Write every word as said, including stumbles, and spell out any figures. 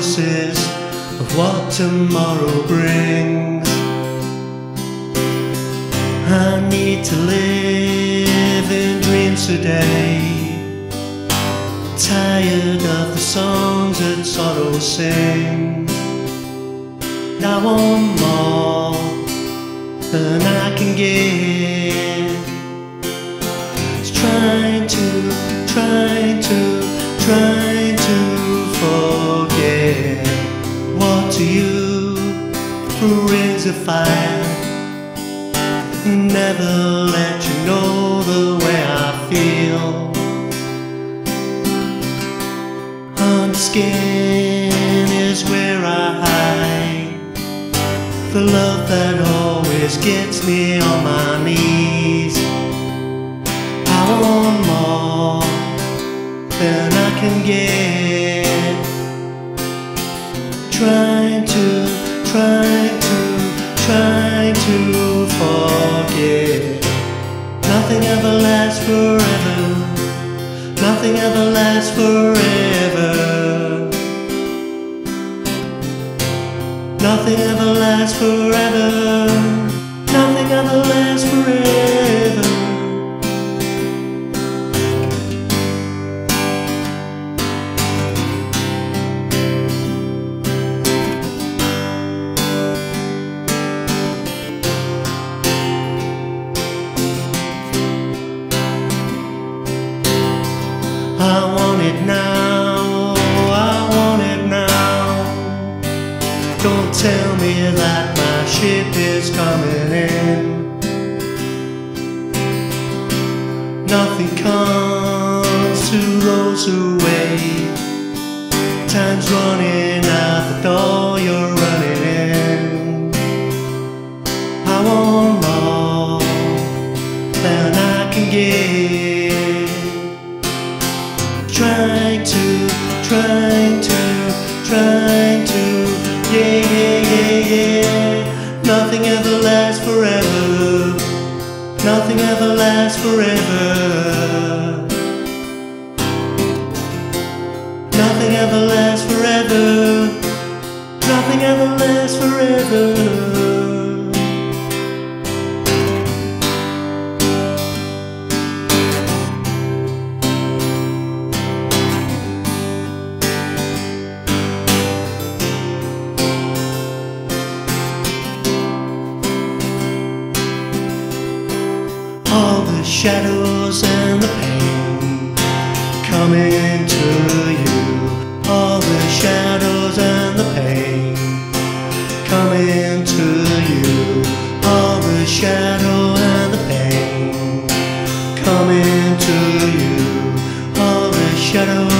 promises of what tomorrow brings. I need to live in dreams today, tired of the songs that sorrow sings. I want more than I can give. It's trying to, trying to, trying to forget. What to you who rings a fire and never let you know the way I feel. Under skin is where I hide the love that always gets me on my knees. I want more than I can get. Trying to, trying to, trying to forget. Nothing ever lasts forever. Nothing ever lasts forever. Nothing ever lasts forever. Nothing ever lasts forever. I want it now, I want it now. Don't tell me that my ship is coming in. Nothing comes to those who wait. Time's running out the door you're running in. I want more than I can give. Trying to, trying to, trying to, yeah, yeah, yeah, yeah. Nothing ever lasts forever. Nothing ever lasts forever. Nothing ever lasts forever. Nothing ever lasts forever. All the shadows and the pain coming to you. All the shadows and the pain coming to you. All the shadow and the pain coming to you. All the shadow.